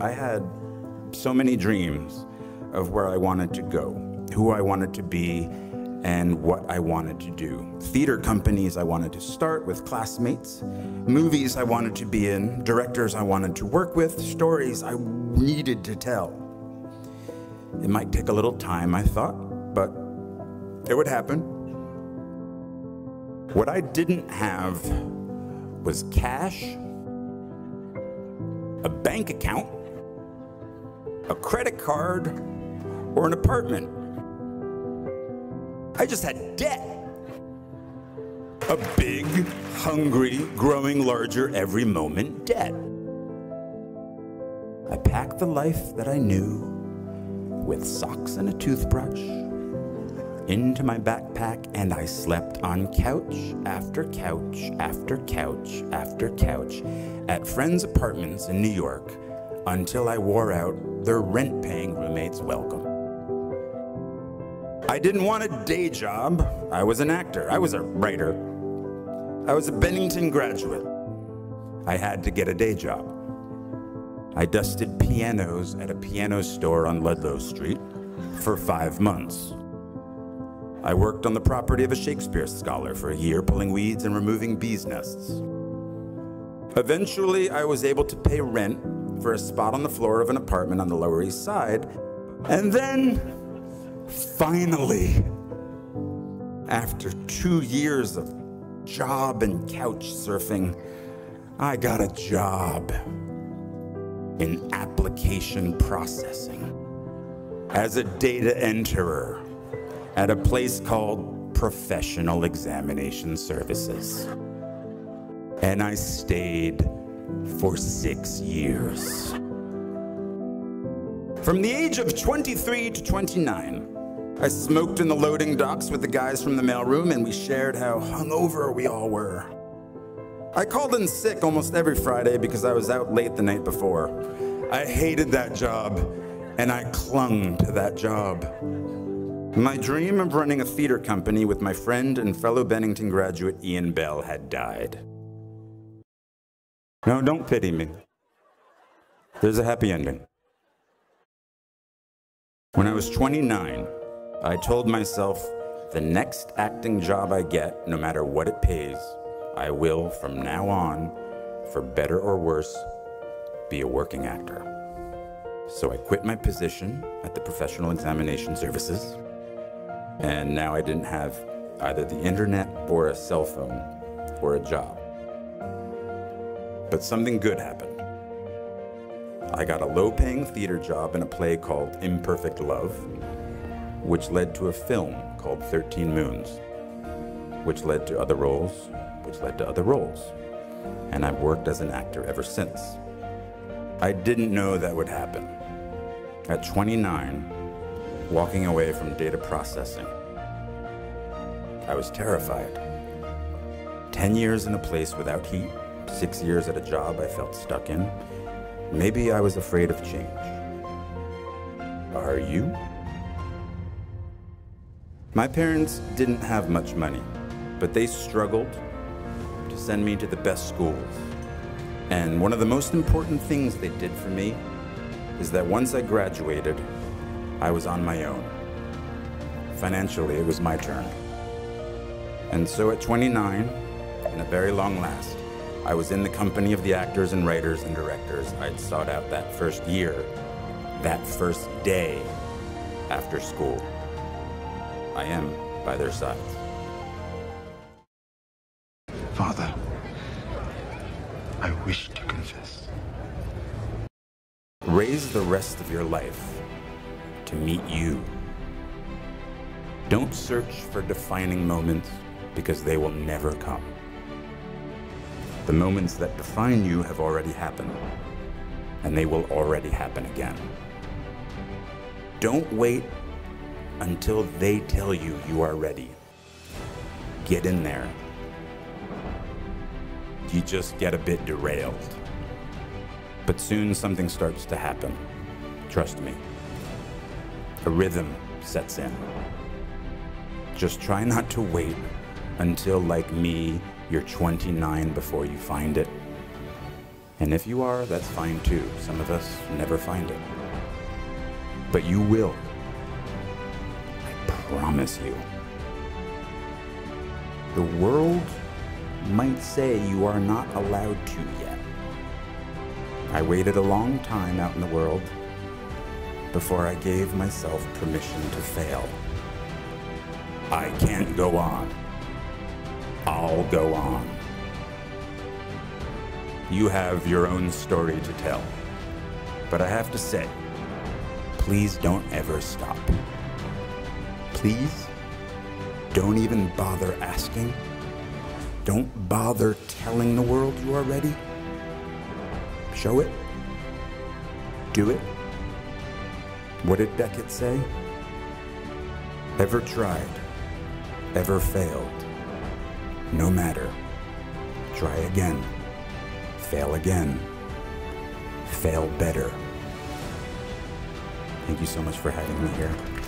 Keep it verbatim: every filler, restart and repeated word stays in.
I had so many dreams of where I wanted to go, who I wanted to be, and what I wanted to do. Theater companies I wanted to start with classmates, movies I wanted to be in, directors I wanted to work with, stories I needed to tell. It might take a little time, I thought, but it would happen. What I didn't have was cash, a bank account, a credit card, or an apartment. I just had debt. A big, hungry, growing larger every moment debt. I packed the life that I knew with socks and a toothbrush into my backpack, and I slept on couch after couch after couch after couch at friends' apartments in New York until I wore out their rent-paying roommates' welcome. I didn't want a day job. I was an actor. I was a writer. I was a Bennington graduate. I had to get a day job. I dusted pianos at a piano store on Ludlow Street for five months. I worked on the property of a Shakespeare scholar for a year, pulling weeds and removing bees' nests. Eventually, I was able to pay rent for a spot on the floor of an apartment on the Lower East Side, and then finally, after two years of job and couch surfing, I got a job in application processing as a data enterer at a place called Professional Examination Services. And I stayed for six years. From the age of twenty-three to twenty-nine, I smoked in the loading docks with the guys from the mailroom, and we shared how hungover we all were. I called in sick almost every Friday because I was out late the night before. I hated that job, and I clung to that job. My dream of running a theater company with my friend and fellow Bennington graduate Ian Bell had died. No, don't pity me. There's a happy ending. When I was twenty-nine, I told myself, the next acting job I get, no matter what it pays, I will, from now on, for better or worse, be a working actor. So I quit my position at the Professional Examination Services, and now I didn't have either the internet or a cell phone or a job. But something good happened. I got a low-paying theater job in a play called Imperfect Love, which led to a film called thirteen moons, which led to other roles, which led to other roles. And I've worked as an actor ever since. I didn't know that would happen. At twenty-nine, walking away from data processing, I was terrified. Ten years in a place without heat, six years at a job I felt stuck in. Maybe I was afraid of change. Are you? My parents didn't have much money, but they struggled to send me to the best schools. And one of the most important things they did for me is that once I graduated, I was on my own. Financially, it was my turn. And so at twenty-nine, in a very long last, I was in the company of the actors and writers and directors I'd sought out that first year, that first day after school. I am by their side. Father, I wish to confess. Raise the rest of your life to meet you. Don't search for defining moments, because they will never come. The moments that define you have already happened, and they will already happen again. Don't wait until they tell you you are ready. Get in there. You just get a bit derailed. But soon something starts to happen. Trust me. A rhythm sets in. Just try not to wait until, like me, you're twenty-nine before you find it. And if you are, that's fine too. Some of us never find it. But you will. I promise you. The world might say you are not allowed to yet. I waited a long time out in the world before I gave myself permission to fail. I can't go on. I'll go on. You have your own story to tell. But I have to say, please don't ever stop. Please don't even bother asking. Don't bother telling the world you are ready. Show it. Do it. What did Beckett say? Ever tried, ever failed. No matter. Try again. Fail again. Fail better. Thank you so much for having me here.